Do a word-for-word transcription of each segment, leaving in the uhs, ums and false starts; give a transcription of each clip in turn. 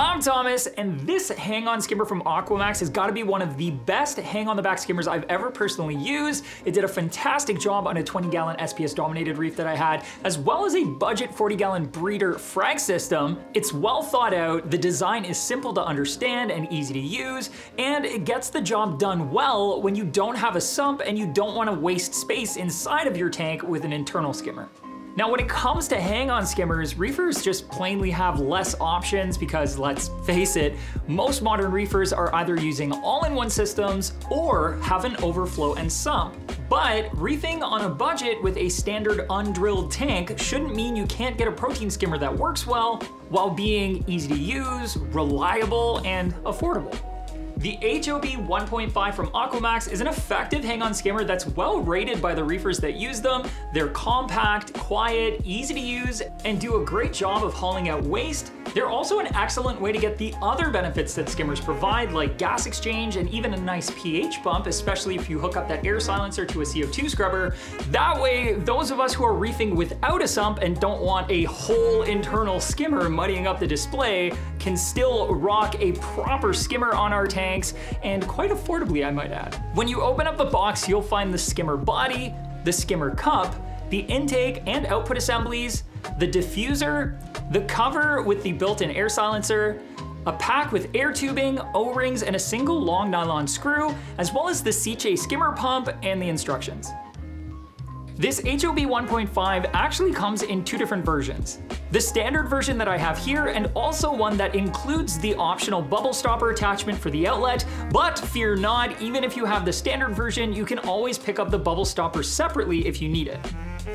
I'm Thomas, and this hang-on skimmer from AquaMaxx has got to be one of the best hang-on-the-back skimmers I've ever personally used. It did a fantastic job on a twenty gallon S P S-dominated reef that I had, as well as a budget forty gallon breeder frag system. It's well thought out, the design is simple to understand and easy to use, and it gets the job done well when you don't have a sump and you don't want to waste space inside of your tank with an internal skimmer. Now, when it comes to hang-on skimmers, reefers just plainly have less options because, let's face it, most modern reefers are either using all-in-one systems or have an overflow and sump. But reefing on a budget with a standard undrilled tank shouldn't mean you can't get a protein skimmer that works well while being easy to use, reliable, and affordable. The H O B one point five from AquaMaxx is an effective hang-on skimmer that's well rated by the reefers that use them. They're compact, quiet, easy to use, and do a great job of hauling out waste. They're also an excellent way to get the other benefits that skimmers provide, like gas exchange and even a nice pH bump, especially if you hook up that air silencer to a C O two scrubber. That way, those of us who are reefing without a sump and don't want a whole internal skimmer muddying up the display can still rock a proper skimmer on our tank, and quite affordably, I might add. When you open up the box, you'll find the skimmer body, the skimmer cup, the intake and output assemblies, the diffuser, the cover with the built-in air silencer, a pack with air tubing, O-rings, and a single long nylon screw, as well as the C J skimmer pump and the instructions. This H O B one point five actually comes in two different versions. The standard version that I have here, and also one that includes the optional bubble stopper attachment for the outlet, but fear not, even if you have the standard version, you can always pick up the bubble stopper separately if you need it.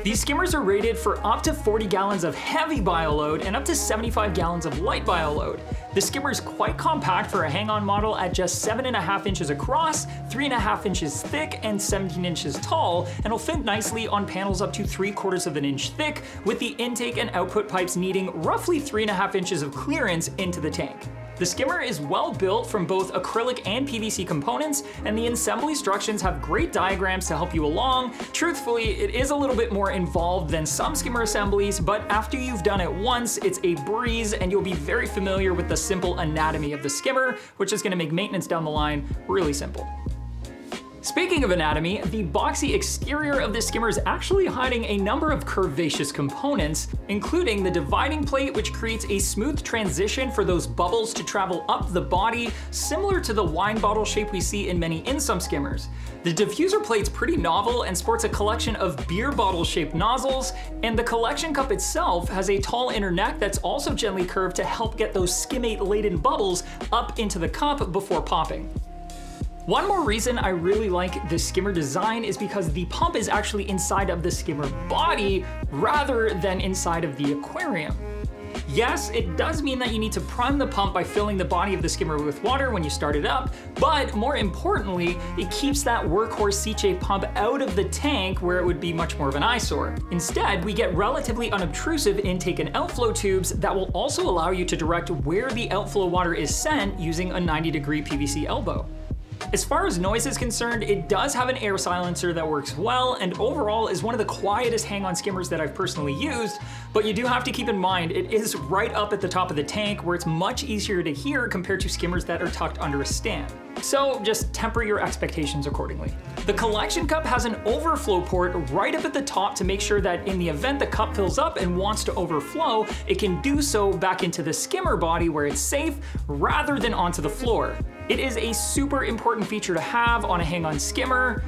These skimmers are rated for up to forty gallons of heavy bioload and up to seventy-five gallons of light bioload. The skimmer is quite compact for a hang-on model at just seven and a half inches across, three and a half inches thick, and seventeen inches tall, and will fit nicely on panels up to three quarters of an inch thick, with the intake and output pipes needing roughly three and a half inches of clearance into the tank. The skimmer is well built from both acrylic and P V C components, and the assembly instructions have great diagrams to help you along. Truthfully, it is a little bit more involved than some skimmer assemblies, but after you've done it once, it's a breeze and you'll be very familiar with the simple anatomy of the skimmer, which is going to make maintenance down the line really simple. Speaking of anatomy, the boxy exterior of this skimmer is actually hiding a number of curvaceous components, including the dividing plate, which creates a smooth transition for those bubbles to travel up the body, similar to the wine bottle shape we see in many in-sump skimmers. The diffuser plate's pretty novel and sports a collection of beer bottle-shaped nozzles, and the collection cup itself has a tall inner neck that's also gently curved to help get those skimmate-laden bubbles up into the cup before popping. One more reason I really like the skimmer design is because the pump is actually inside of the skimmer body rather than inside of the aquarium. Yes, it does mean that you need to prime the pump by filling the body of the skimmer with water when you start it up, but more importantly, it keeps that workhorse C J pump out of the tank where it would be much more of an eyesore. Instead, we get relatively unobtrusive intake and outflow tubes that will also allow you to direct where the outflow water is sent using a ninety degree P V C elbow. As far as noise is concerned, it does have an air silencer that works well and overall is one of the quietest hang-on skimmers that I've personally used, but you do have to keep in mind it is right up at the top of the tank where it's much easier to hear compared to skimmers that are tucked under a stand. So just temper your expectations accordingly. The collection cup has an overflow port right up at the top to make sure that in the event the cup fills up and wants to overflow, it can do so back into the skimmer body where it's safe rather than onto the floor. It is a super important feature to have on a hang-on skimmer.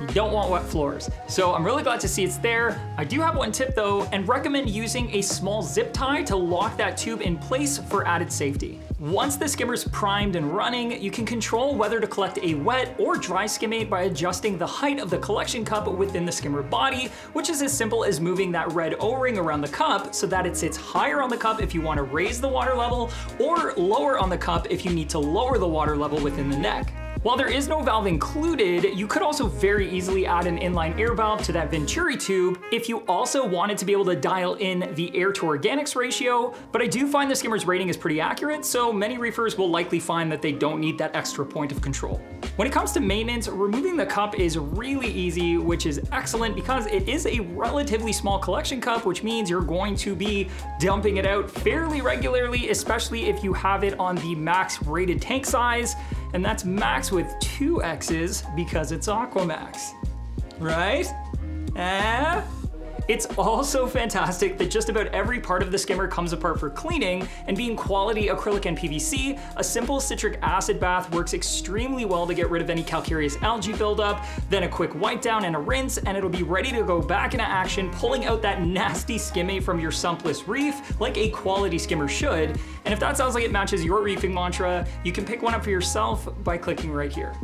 You don't want wet floors. So I'm really glad to see it's there. I do have one tip though, and recommend using a small zip tie to lock that tube in place for added safety. Once the skimmer's primed and running, you can control whether to collect a wet or dry skimmate by adjusting the height of the collection cup within the skimmer body, which is as simple as moving that red O-ring around the cup so that it sits higher on the cup if you want to raise the water level, or lower on the cup if you need to lower the water level within the neck. While there is no valve included, you could also very easily add an inline air valve to that Venturi tube if you also wanted to be able to dial in the air to organics ratio, but I do find the skimmer's rating is pretty accurate, so many reefers will likely find that they don't need that extra point of control. When it comes to maintenance, removing the cup is really easy, which is excellent because it is a relatively small collection cup, which means you're going to be dumping it out fairly regularly, especially if you have it on the max rated tank size, and that's max with two X's because it's AquaMaxx, right? Eh? It's also fantastic that just about every part of the skimmer comes apart for cleaning, and being quality acrylic and P V C, a simple citric acid bath works extremely well to get rid of any calcareous algae buildup, then a quick wipe down and a rinse, and it'll be ready to go back into action, pulling out that nasty skimming from your sumpless reef like a quality skimmer should. And if that sounds like it matches your reefing mantra, you can pick one up for yourself by clicking right here.